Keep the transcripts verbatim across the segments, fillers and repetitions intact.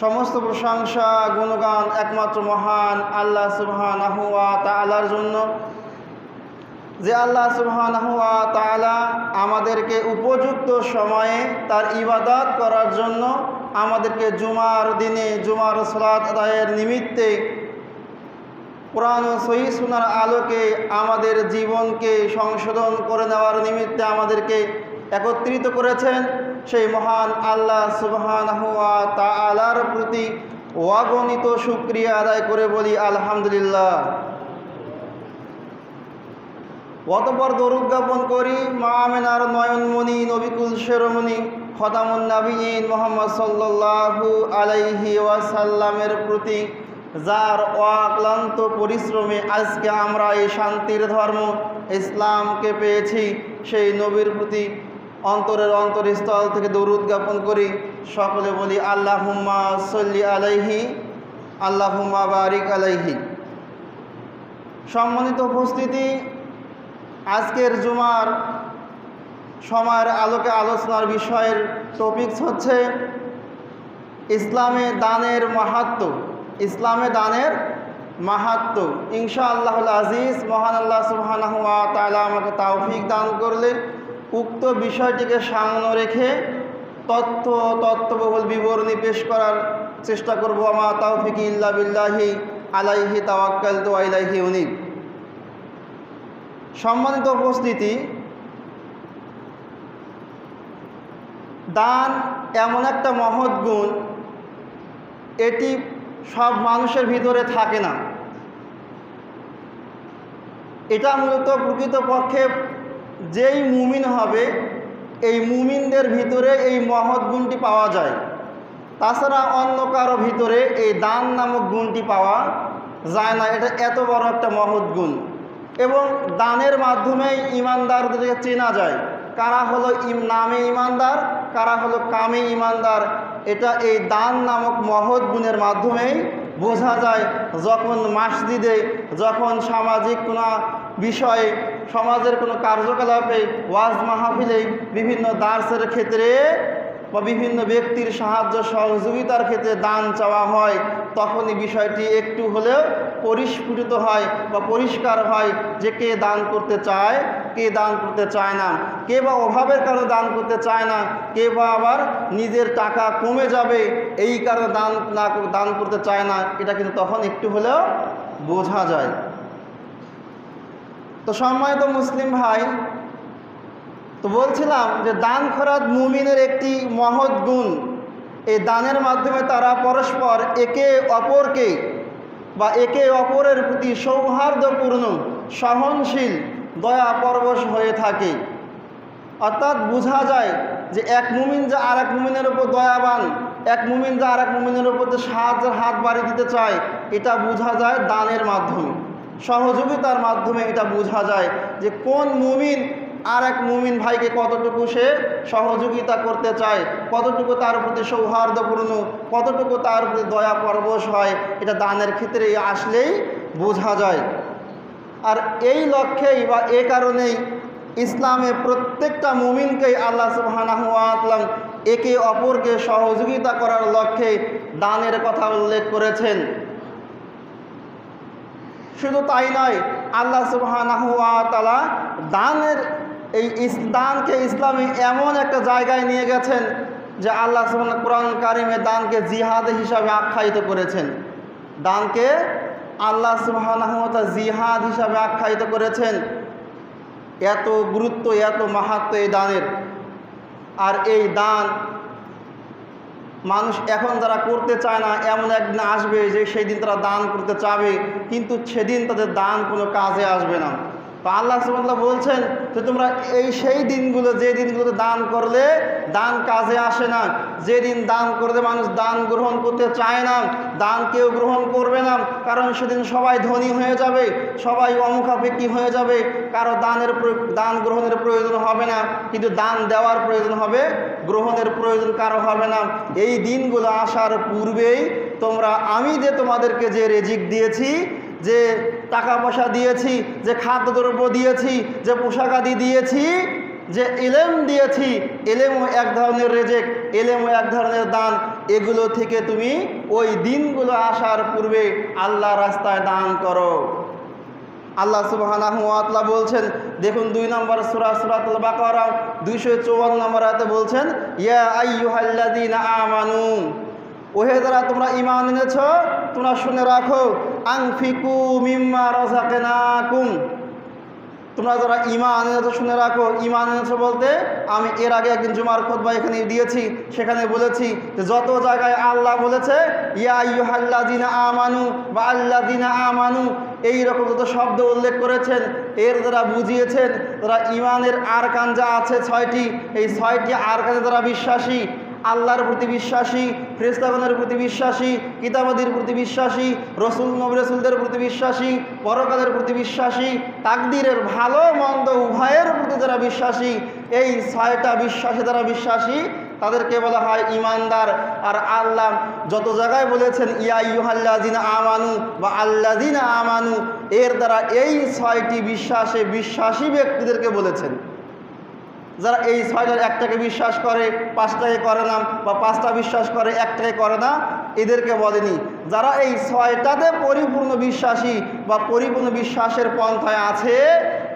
समस्त प्रशंसा गुणगान एकमात्र महान आल्लाह सुबहानाहु वा ताआलार जन्य जे आल्लाह सुबहानाहु वा ताआला आमादेरके उपयुक्त समय तार इबादत करार जन्य आमादेरके जुमार दिने जुमार सालात आदायेर निमित्ते कुरान ओ सही सुनार आलोके आमादेर जीवन के संशोधन करे नेवार निमित्ते आमादेरके एकत्रित करेछेन সেই মহান আল্লাহ সুবহানাহু ওয়া তাআলার প্রতি অগণিত শুকরিয়া আদায় করে বলি আলহামদুলিল্লাহ। অতঃপর দরুদ জ্ঞাপন করি মা আমেনার নয়নমণি নবীকুল শিরোমণি খতামুন নবিয়্যিন মুহাম্মদ সাল্লাল্লাহু আলাইহি ওয়াসাল্লামের প্রতি, যার অক্লান্ত পরিশ্রমে আজকে আমরা এই শান্তির ধর্ম ইসলামকে পেয়েছি। সেই নবীর প্রতি অন্তরের অন্তরস্থল থেকে দরুদ জ্ঞাপন করি। সকলে বলি আল্লাহুম্মা সাল্লি আলাইহি, আল্লাহুম্মা বারিক আলাইহি। সম্মানিত উপস্থিতি, আজকের জুমার সময়ের আলোকে আলোচনার বিষয়ের টপিকস হচ্ছে ইসলামে দানের মাহাত্ম্য, ইসলামে দানের মাহাত্ম্য। ইনশাআল্লাহুল আজিজ মহান আল্লাহ সুবহানাহু ওয়া তাআলা আমাকে তৌফিক দান করলে উক্ত বিষয়টিকে সামনে রেখে তথ্য তথ্যবহুল বিবরণী পেশ করার চেষ্টা করব। আমা তাওফিকি ইল্লা বিল্লাহি আলাইহি তাওয়াক্কালতু ওয়া ইলাইহি উনীব। সম্মানিত উপস্থিতি, দান এমন একটা মহৎ গুণ, এটি সব মানুষের ভিতরে থাকে না। এটা মূলত প্রকৃতপক্ষে যেই মুমিন হবে এই মুমিনদের ভিতরে এই মহৎ গুণটি পাওয়া যায়, তাছাড়া অন্য কারো ভিতরে এই দান নামক গুণটি পাওয়া যায় না। এটা এত বড় একটা মহৎ গুণ, এবং দানের মাধ্যমেই ইমানদারদেরকে চেনা যায়, কারা হলো নামে ইমানদার, কারা হলো কামে ইমানদার। এটা এই দান নামক মহৎ গুণের মাধ্যমেই বোঝা যায়। যখন মসজিদে, যখন সামাজিক কোনো বিষয়ে, সমাজের কোনো কার্যকলাপে, ওয়াজ মাহফিলে, বিভিন্ন দার্সের ক্ষেত্রে বা বিভিন্ন ব্যক্তির সাহায্য সহযোগিতার ক্ষেত্রে দান চাওয়া হয়, তখনই বিষয়টি একটু হলেও পরিস্ফুটিত হয় বা পরিষ্কার হয় যে কে দান করতে চায়, কে দান করতে চায় না, কে বা অভাবের কারণে দান করতে চায় না, কে বা আবার নিজের টাকা কমে যাবে এই কারণে দান না দান করতে চায় না। এটা কিন্তু তখন একটু হলেও বোঝা যায়। তো সম্মানিত মুসলিম ভাই, তো বলছিলাম যে দান খরাত মুমিনের একটি মহৎ গুণ। এই দানের মাধ্যমে তারা পরস্পর একে অপরকে বা একে অপরের প্রতি সৌহার্দ্যপূর্ণ, সহনশীল, দয়াপরবশ হয়ে থাকে। অর্থাৎ বোঝা যায় যে এক মুমিন যে আর এক মুমিনের উপর দয়াবান, এক মুমিন যে আর এক মুমিনের উপর যে সাহায্যের হাত বাড়িয়ে দিতে চায়, এটা বোঝা যায় দানের মাধ্যমে, সহযোগিতার মাধ্যমে। এটা বোঝা যায় যে কোন মুমিন আর এক মুমিন ভাইকে কতটুকু সে সহযোগিতা করতে চায়, কতটুকু তার প্রতি সৌহার্দ্যপূর্ণ, কতটুকু তার প্রতি দয়া পরবশ হয়, এটা দানের ক্ষেত্রে আসলেই বোঝা যায়। আর এই লক্ষ্যেই বা এ কারণেই ইসলামে প্রত্যেকটা মুমিনকেই আল্লাহ সুবহানাহু ওয়া তাআলা একে অপরকে সহযোগিতা করার লক্ষ্যে দানের কথা উল্লেখ করেছেন। শুধু তাই নয়, আল্লাহ সুবহানাহু ওয়া তাআলা দানের এই দানকে ইসলামে এমন একটা জায়গায় নিয়ে গেছেন যে আল্লাহ সুবহানাহু কুরআন কারিমে দানকে জিহাদ হিসাবে আখ্যায়িত করেছেন। দানকে আল্লাহ সুবহানাহু ওয়া তাআলা জিহাদ হিসাবে আখ্যায়িত করেছেন। এত গুরুত্ব, এত মাহাত্ম্য এই দানের। আর এই দান মানুষ এখন যারা করতে চায় না, এমন একদিন আসবে যে সেই দিন তারা দান করতে চাবে, কিন্তু সেদিন তাদের দান কোনো কাজে আসবে না। তো আল্লাহ সুবহানাহু বলছেন যে তোমরা এই সেই দিনগুলো, যে দিনগুলোতে দান করলে দান কাজে আসে না, যেদিন দান করলে মানুষ দান গ্রহণ করতে চায় না, দান কেউ গ্রহণ করবে না, কারণ সেদিন সবাই ধনী হয়ে যাবে, সবাই অমুখাপেক্ষী হয়ে যাবে, কারো দানের দান গ্রহণের প্রয়োজন হবে না, কিন্তু দান দেওয়ার প্রয়োজন হবে, গ্রহণের প্রয়োজন কারো হবে না। এই দিনগুলো আসার পূর্বেই তোমরা আমি যে তোমাদেরকে যে রিজিক দিয়েছি, যে টাকা পয়সা দিয়েছি, যে খাদ্যদ্রব্য দিয়েছি, যে পোশাকাদি দিয়েছি, যে ইলম দিয়েছি, ইলমও এক ধরনের রিজিক, ইলমও এক ধরনের দান, एगुलो थेके तुमी ओई दिनगुलो आसार पूर्वे आल्लाह रास्ताय दान करो। आल्लाह सुबहानाहु वा ताआला बोलছেন দেখুন দুই নম্বর সূরা সূরাতুল বাকারা দুইশো চুয়ান্ন নম্বর আয়াতে বলছেন ইয়া আইয়ুহাল্লাযীনা আমানু ওহে যারা তোমরা ঈমান এনেছো তোমরা শুনে রাখো আনফিকু মিম্মা রাযাকনাকুম তোমরা যারা ঈমান এনেছো শুনে রাখো। ঈমান এনেছো বলতে আমি এর আগে একদিন জুমার খুতবা এখানে দিয়েছি সেখানে বলেছি যে যত জায়গায় আল্লাহ বলেছে ইয়া আইয়ুহাল্লাযীনা আমানু বা আল্লাযীনা আমানু এই রকম যত শব্দ উল্লেখ করেছেন এর দ্বারা বুঝিয়েছেন তারা ঈমানের আরকান যা আছে ছয়টি এই ছয়টি আরকানে তারা বিশ্বাসী আল্লাহর প্রতি বিশ্বাসী ফেরেশতাগণের প্রতি বিশ্বাসী কিতাবাদির প্রতি বিশ্বাসী রসুল নবী রাসূলদের প্রতি বিশ্বাসী পরকালের প্রতি বিশ্বাসী তাকদীরের ভালো মন্দ উভয়ের প্রতি যারা বিশ্বাসী এই ছয়টা বিশ্বাসে যারা বিশ্বাসী তাদেরকে বলা হয় ঈমানদার। আর আল্লাহ যত জায়গায় বলেছেন ইয়া আইয়ুহাল্লাযীনা আমানু বা আল্লাযীনা আমানু এর দ্বারা এই ছয়টি বিশ্বাসে বিশ্বাসী ব্যক্তিদেরকে বলেছেন যারা এই ছয়টার একটাকে বিশ্বাস করে পাঁচটাকে করে না বা পাঁচটা বিশ্বাস করে একটাকে করে না এদেরকে বলেনি। যারা এই ছয়টাতে পরিপূর্ণ বিশ্বাসী বা পরিপূর্ণ বিশ্বাসের পন্থায় আছে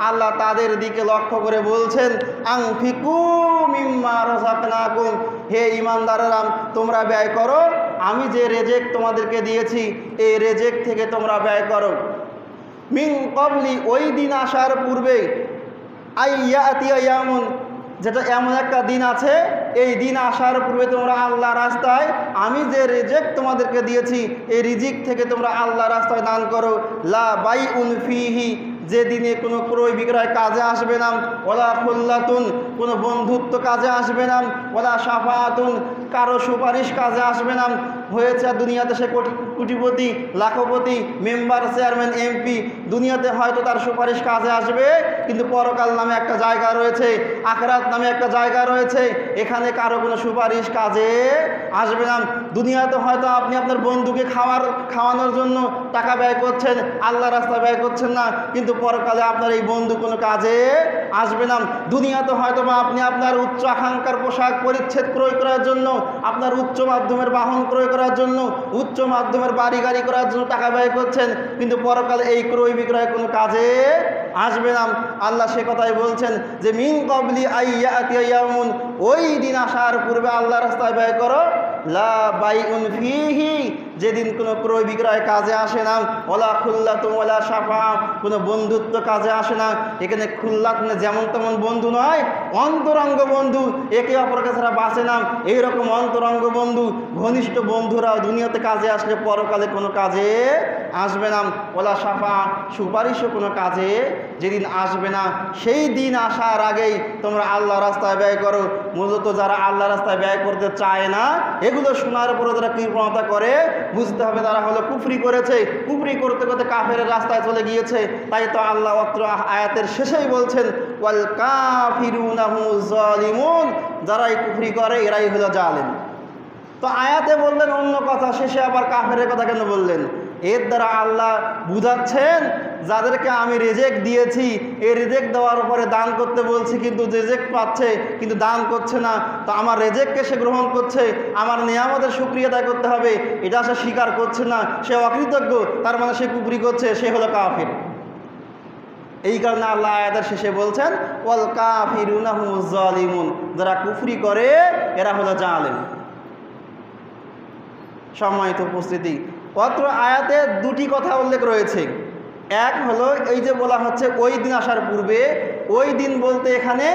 আল্লাহ তাদের দিকে লক্ষ্য করে বলছেন আনফিকু মিম্মা রাযাকনাকুম হে ঈমানদারেরা তোমরা ব্যয় করো আমি যে রিজিক তোমাদেরকে দিয়েছি এই রিজিক থেকে তোমরা ব্যয় করো। মিন ক্বাবলি ওই দিন আসার পূর্বে আইয়াতিয়া ইয়ামুন যেটা এমন একটা দিন আছে এই দিন আসার পূর্বে তোমরা আল্লাহ রাস্তায় আমি যে রিজিক তোমাদেরকে দিয়েছি এই রিজিক থেকে তোমরা আল্লাহ রাস্তায় দান করো। লা বাইউন ফিহি যে দিনে কোনো ক্রয় বিক্রয় কাজে আসবে না ওলা খুল্লাতুন কোনো বন্ধুত্ব কাজে আসবে না ওলা শাফাআতুন কারো সুপারিশ কাজে আসবে না। হয়েছে দুনিয়াতে সে কোটিপতি লাখপতি মেম্বার চেয়ারম্যান এমপি দুনিয়াতে হয়তো তার সুপারিশ কাজে আসবে কিন্তু পরকাল নামে একটা জায়গা রয়েছে আখরাত নামে একটা জায়গা রয়েছে এখানে কারো কোনো সুপারিশ কাজে আসবে না। দুনিয়াতে হয়তো আপনি আপনার বন্ধুকে খাওয়ার খাওয়ানোর জন্য টাকা ব্যয় করছেন আল্লাহ রাস্তা ব্যয় করছেন না কিন্তু পরকালে আপনার এই বন্ধু কোনো কাজে আসবে না। দুনিয়াতে হয়তো বা আপনি আপনার উচ্চ আকাঙ্ক্ষার পোশাক পরিচ্ছেদ ক্রয় করার জন্য আপনার উচ্চ মাধ্যমের বাহন ক্রয় করার জন্য উচ্চ মাধ্যমের বাড়ি গাড়ি করার জন্য টাকা ব্যয় করছেন কিন্তু পরকালে এই ক্রয় বিক্রয় কোনো কাজে আসবে না। আল্লাহ সে কথাই বলছেন যে মিন ক্বাবলি আইয়াতিয়া ইয়ামুন ওই দিন আসার পূর্বে আল্লাহ রাস্তায় ব্যয় করো লা বাইউন ফিহি যেদিন কোনো ক্রয় বিক্রয় কাজে আসে না ওলা খুল্লাতুন ওয়ালা শাফা কোনো বন্ধুত্ব কাজে আসে না। এখানে খুল্লাত মানে যেমন তেমন বন্ধু নয় অন্তরঙ্গ বন্ধু একে অপরকে ছাড়া বাঁচে না এইরকম অন্তরঙ্গ বন্ধু ঘনিষ্ঠ বন্ধুরা দুনিয়াতে কাজে আসলে পরকালে কোনো কাজে আসবে না। ওলা শাফা সুপারিশও কোনো কাজে যেদিন আসবে না সেই দিন আসার আগেই তোমরা আল্লাহ রাস্তায় ব্যয় করো। মূলত যারা আল্লাহ রাস্তায় ব্যয় করতে চায় না এগুলো শোনার পরে যারা কৃপণতা করে বুঝতে হবে তারা হলো কুফরি করেছে কুফরি করতে করতে কাফের রাস্তায় চলে গিয়েছে। তাই তো আল্লাহ অত্র আয়াতের শেষেই বলছেন ওয়াল কাফিরুনা হুমুয যালিমুন যারা এই কুফরি করে এরাই হলো জালিম। তো আয়াতে বললেন অন্য কথা শেষে আবার কাফের কথা কেন বললেন? এর দ্বারা আল্লাহ বুঝাচ্ছেন যাদেরকে আমি রিজিক দিয়েছি এই রিজিক দেওয়ার পরে দান করতে বলছি কিন্তু রিজিক পাচ্ছে কিন্তু দান করছে না তো আমার রিজিককে সে গ্রহণ করছে আমার নিয়ামতের শুকরিয়া আদায় করতে হবে এটা সে স্বীকার করছে না সে অকৃতজ্ঞ তার মানে সে কুফরি করছে সে হলো কাফির। এই কারণে আল্লাহ আয়াতের শেষে বলছেন ওয়াল কাফিরুনা হুমুয যালিমুন যারা কুফরি করে এরা হলো জালিম। সম্মানিত উপস্থিতি অত্র আয়াতে দুটি কথা উল্লেখ রয়েছে। এক হলো এই যে বলা হচ্ছে ওই দিন আসার পূর্বে ওই দিন বলতে এখানে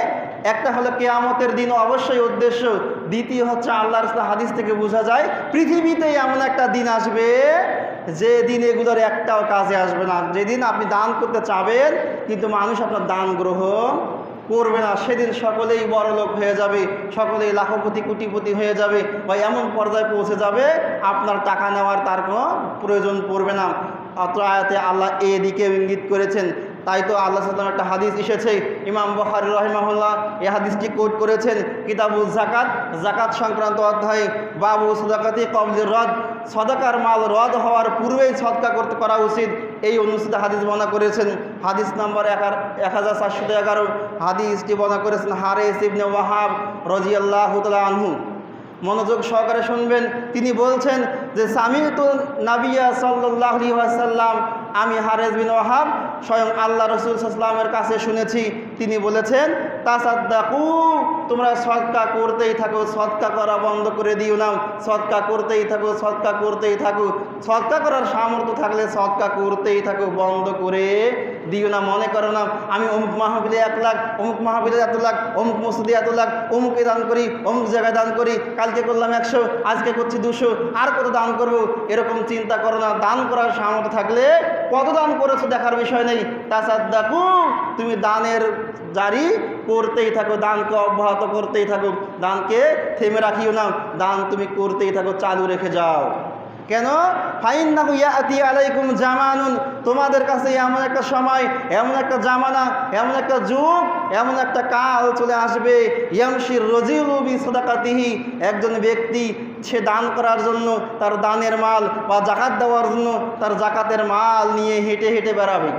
একটা হলো কিয়ামতের দিন অবশ্যই উদ্দেশ্য দ্বিতীয় হচ্ছে আল্লাহর হাদিস থেকে বোঝা যায় পৃথিবীতে এমন একটা দিন আসবে যে দিন এগুলোর একটাও কাজে আসবে না যেদিন আপনি দান করতে চাবেন কিন্তু মানুষ আপনার দান গ্রহণ করবে না সেদিন সকলেই বড়লোক হয়ে যাবে সকলেই লাখপতি কোটিপতি হয়ে যাবে বা এমন পর্যায়ে পৌঁছে যাবে আপনার টাকা নেওয়ার তার কোনো প্রয়োজন পড়বে না। অত্র আয়াতে আল্লাহ এদিকে ইঙ্গিত করেছেন। তাই তো আল্লাহ সাল্লাম একটা হাদিস এসেছে ইমাম বুখারী রাহিমাহুল্লাহ এই হাদিসটি কোট করেছেন কিতাবুল যাকাত যাকাত সংক্রান্ত অধ্যায়ে বাবু সাদাকাতি ক্বাবলির রদ সদাকার মাল রদ হওয়ার পূর্বেই সদকা করতে করা উচিত এই অনুষ্ঠিত হাদিস বর্ণনা করেছেন হাদিস নম্বর এক হাজার সাতশত এগারো হাদিসটি বর্ণনা করেছেন হারেস ইবনে ওয়াহাব রাদিয়াল্লাহু তাআলা আনহু। मनोयोग सहकारे सुनबें तिनी बोलছেন যে সামিতু নবিয়া সাল্লাল্লাহু আলাইহি ওয়াসাল্লাম আমি হারেস বিন ওয়াহাব स्वयं আল্লাহ রাসূল সাল্লাল্লাহু আলাইহি ওয়াসাল্লামের কাছে শুনেছি তিনি বলেছেন তাসাদদাকু তোমরা সদকা করতেই থাকো সদকা করা বন্ধ করে দিও না সদকা করতেই থাকো সদকা করতেই থাকো সদকা করার সামর্থ্য থাকলে সদকা করতেই থাকো বন্ধ করে দিও না মনে করো না আমি অমুক মাহফিলে এক লাখ অমুক মাহফিলে এত লাখ অমুক মসজিদে এত লাখ অমুকে দান করি অমুক জায়গায় দান করি কালকে করলাম একশো আজকে করছি দুশো আর কত দান করবো এরকম চিন্তা করো না দান করার সামর্থ্য থাকলে কত দান করেছো দেখার বিষয় নেই তাসাদদাকু তুমি দানের জারি करते ही थको दान के अब्याहत करते ही थको दान के थेमे रखियो ना दान तुम्हें करते ही थको चालू रेखे जाओ क्यों ফাইন্নাহু ইয়াতি আলাইকুম জামানুন তোমাদের কাছে এমন একটা সময় এমন একটা জামানা এমন একটা যুগ এমন একটা কাল চলে আসবে ইয়ামশির রাজিলু বিসাদাকাতিহি একজন ব্যক্তি সে দান করার জন্য তার দানের মাল বা যাকাত দেওয়ার জন্য তার যাকাতের মাল নিয়ে হেঁটে হেঁটে বেড়াবে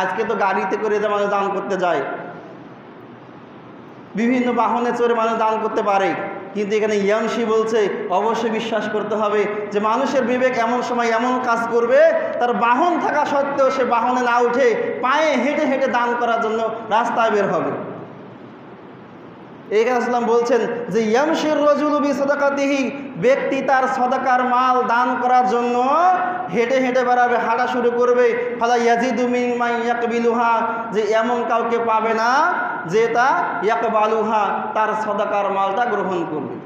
আজকে তো গাড়িতে করে মানুষ দান করতে যায় विभिन्न वाहने चढ़े मानुष दान करते पारे কিন্তু এখানে ইয়ামশি বলছে অবশ্যই বিশ্বাস করতে হবে যে মানুষের বিবেক এমন সময় এমন কাজ করবে তার বাহন থাকা সত্ত্বেও সে বাহনে না উঠে পায়ে হেঁটে হেঁটে দান করার জন্য রাস্তায় বের হবে এই কারণে ইসলাম বলছেন যে ইয়ামশির রাজুলু বিসাদাকাতিহি ব্যক্তি তার সদাকার মাল দান করার জন্য হেঁটে হেঁটে বেড়াবে হাঁটা শুরু করবে ফালা ইয়াজিদু মিন মা ইয়াকবিলুহা যে এমন কাউকে পাবে না जेता यकबालुहा तार सदाकार मालटा ग्रहण करबे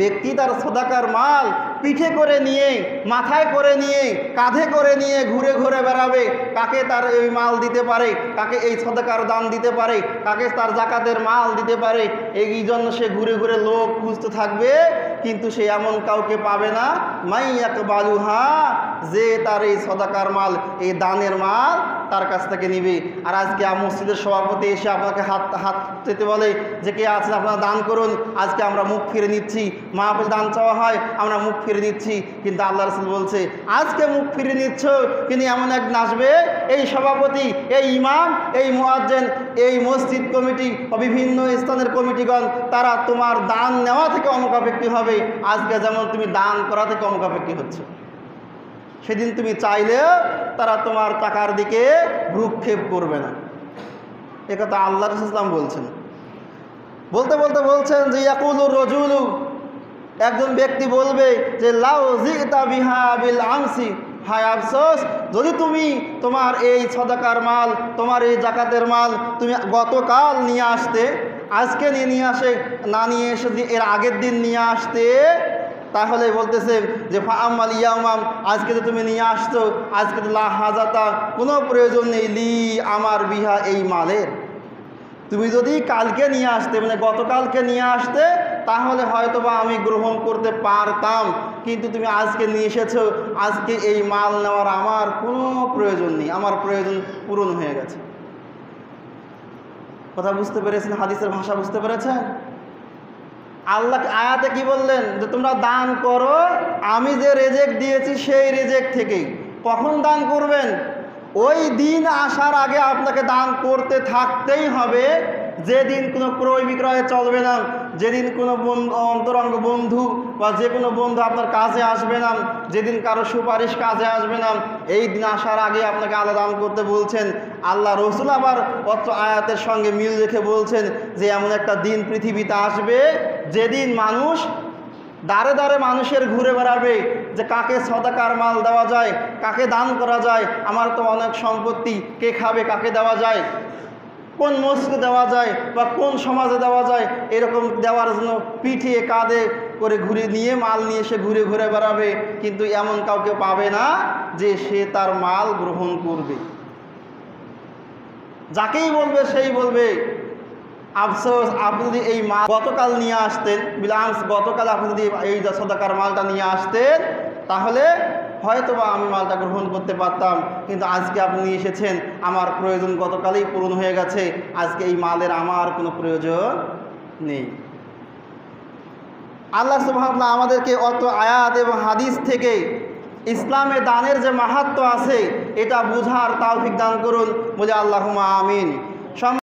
व्यक्ति तार सदाकार माल पीठे करे निये माथाय करे निये काँधे करे निये घुरे घुरे बेड़ाबे काके तार एई माल दिते पारे काके एई सदाकार दान दिते पारे काके तार जाकातेर माल दिते पारे एई जन्य से घुरे घुरे लोक खुजते थाकबे किन्तु से एमन काउके पाबे ना माई यकबालुहा जे तार एई सदाकार माल एई दानेर माल তার কাছ থেকে নিবি আর আজকে মসজিদের সভাপতি এসে আপনাকে হাত হাত দিতে বলে যে কে আছেন আপনারা দান করুন আজকে আমরা মুখ ফিরে নিচ্ছি মাহফিল দান চাওয়া হয় আমরা মুখ ফিরে নিচ্ছি কিন্তু আল্লাহ রাসূল বলছে আজকে মুখ ফিরে নিচ্ছ কিন্তু এমন এক আসবে এই সভাপতি এই ইমাম এই মুয়াজ্জিন এই মসজিদ কমিটি বিভিন্ন স্থানের কমিটিগণ তারা তোমার দান নেওয়া থেকে অমুখাপেক্ষী হবে আজকে যেমন তুমি দান করা থেকে অমুখাপেক্ষী হচ্ছে সেদিন তুমি চাইলে তারা তোমার টাকার দিকে ভ্রুক্ষেপ করবে না এ কথা আল্লাহ রাসূল সাল্লাল্লাহু আলাইহি ওয়াসাল্লাম বলছেন বলতে বলতে বলছেন যে ইয়াকুলুর রাজুলু একজন ব্যক্তি বলবে যে লাউ জিতা বিহা বিল আমসি হায় আফসোস যদি তুমি তোমার এই সদাকার মাল তোমার এই যাকাতের মাল তুমি গতকাল নিয়ে আসতে আজকে নিয়ে নিয়ে আসে না নিয়ে এসে এর আগের দিন নিয়ে আসতে তাহলে বলতেছে যে ফাআমাল ইয়াউমাম আজকে তো তুমি নিয়ে আসছো আজকে তো লা হাজাতা কোনো প্রয়োজন নেই লি আমার বিহা এই মালের তুমি যদি কালকে নিয়ে আসতে মানে গতকালকে নিয়ে আসতে তাহলে হয়তোবা আমি গ্রহণ করতে পারতাম কিন্তু তুমি আজকে নিয়ে এসেছো আজকে এই মাল নেওয়ার আমার কোনো প্রয়োজন নেই আমার প্রয়োজন পূরণ হয়ে গেছে কথা বুঝতে পেরেছেন হাদিসের ভাষা বুঝতে পেরেছেন আল্লাহ আয়াতে কি বললেন যে তোমরা দান করো আমি যে রেজেক্ট দিয়েছি সেই রেজেক্ট থেকেই কখন দান করবেন ওই দিন আসার আগে আপনাকে দান করতে থাকতেই হবে যেদিন কোনো ক্রয় বিক্রয় চলবে না যেদিন কোনো অন্তরঙ্গ বন্ধু বা যে কোনো বন্ধু আপনার কাছে আসবে না যেদিন কারো সুপারিশ কাজে আসবে না এই দিন আসার আগে আপনাকে আল্লাহ দান করতে বলছেন আল্লাহ রসুল আবার অত্র আয়াতের সঙ্গে মিল রেখে বলছেন যে এমন একটা দিন পৃথিবীতে আসবে যেদিন মানুষ দারে দারে মানুষের ঘুরে বেড়াবে যে কাকে সদাকার মাল দেওয়া যায় কাকে দান করা যায় আমার তো অনেক সম্পত্তি কে খাবে কাকে দেওয়া যায় কোন মসজিদে দেওয়া যায় বা কোন সমাজে দেওয়া যায় এরকম দেওয়ার জন্য পিঠে কাঁধে করে ঘুরে নিয়ে মাল নিয়ে সে ঘুরে ঘুরে বেড়াবে কিন্তু এমন কাউকে পাবে না যে সে তার মাল গ্রহণ করবে যাকেই বলবে সেই বলবে আফসোস আপনি যদি এই মাল গতকাল নিয়ে আসতেন বিলাংস গতকাল আপনি যদি এই সদাকার মালটা নিয়ে আসতেন তাহলে হয়তো বা আমি মালটা গ্রহণ করতে পারতাম কিন্তু আজকে আপনি নিয়ে এসেছেন আমার প্রয়োজন গতকালেই পূরণ হয়ে গেছে আজকে এই মালের আমার কোনো প্রয়োজন নেই আল্লাহ সুবহানাহু ওয়া তাআলা আমাদেরকে অত আয়াত এবং হাদিস থেকে ইসলামে দানের যে মাহাত্ম্য আছে এটা বুঝার তৌফিক দান করুন বলে আল্লাহুম্মা আমিন।